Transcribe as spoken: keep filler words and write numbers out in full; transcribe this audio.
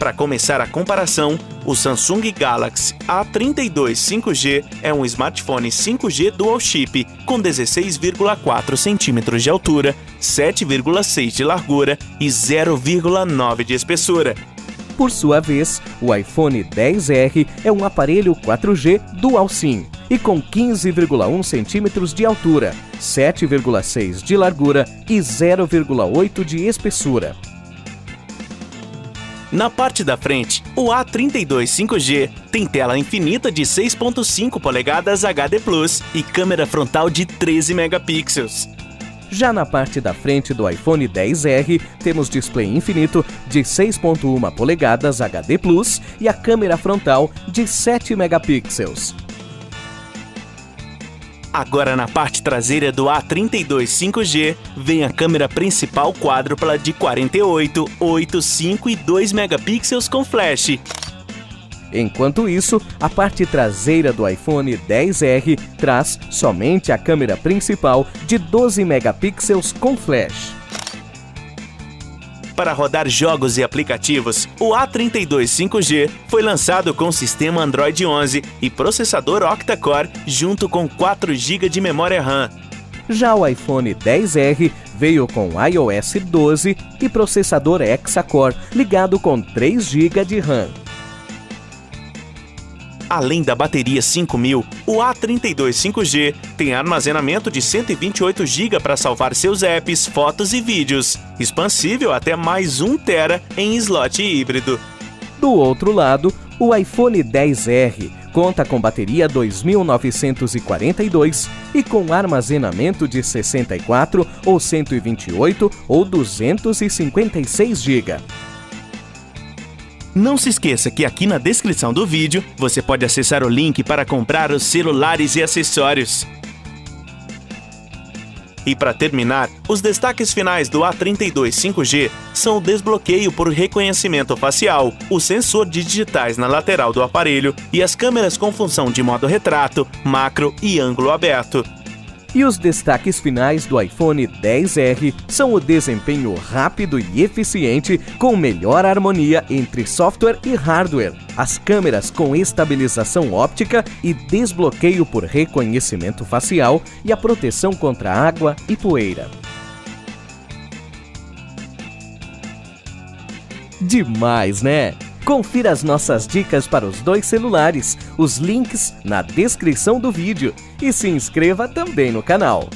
Para começar a comparação, o Samsung Galaxy A trinta e dois cinco G é um smartphone cinco G dual chip com dezesseis vírgula quatro centímetros de altura, sete vírgula seis de largura e zero vírgula nove de espessura. Por sua vez, o iPhone X R é um aparelho quatro G dual SIM e com quinze vírgula um centímetros de altura, sete vírgula seis de largura e zero vírgula oito de espessura. Na parte da frente, o A trinta e dois cinco G tem tela infinita de seis vírgula cinco polegadas H D plus, e câmera frontal de treze megapixels. Já na parte da frente do iPhone X R, temos display infinito de seis vírgula um polegadas H D plus, e a câmera frontal de sete megapixels. Agora na parte traseira do A trinta e dois cinco G vem a câmera principal quádrupla de quarenta e oito, oito, cinco e dois megapixels com flash. Enquanto isso, a parte traseira do iPhone X R traz somente a câmera principal de doze megapixels com flash. Para rodar jogos e aplicativos, o A trinta e dois cinco G foi lançado com sistema Android onze e processador Octa-Core junto com quatro gigas de memória RAM. Já o iPhone X R veio com iOS doze e processador Hexa-Core ligado com três gigas de RAM. Além da bateria cinco mil, o A trinta e dois cinco G tem armazenamento de cento e vinte e oito gigas para salvar seus apps, fotos e vídeos, expansível até mais um terabyte em slot híbrido. Do outro lado, o iPhone X R conta com bateria dois mil novecentos e quarenta e dois e com armazenamento de sessenta e quatro ou cento e vinte e oito ou duzentos e cinquenta e seis gigas. Não se esqueça que aqui na descrição do vídeo você pode acessar o link para comprar os celulares e acessórios. E para terminar, os destaques finais do A trinta e dois cinco G são o desbloqueio por reconhecimento facial, o sensor de digitais na lateral do aparelho e as câmeras com função de modo retrato, macro e ângulo aberto. E os destaques finais do iPhone X R são o desempenho rápido e eficiente, com melhor harmonia entre software e hardware, as câmeras com estabilização óptica e desbloqueio por reconhecimento facial e a proteção contra água e poeira. Demais, né? Confira as nossas dicas para os dois celulares, os links na descrição do vídeo e se inscreva também no canal.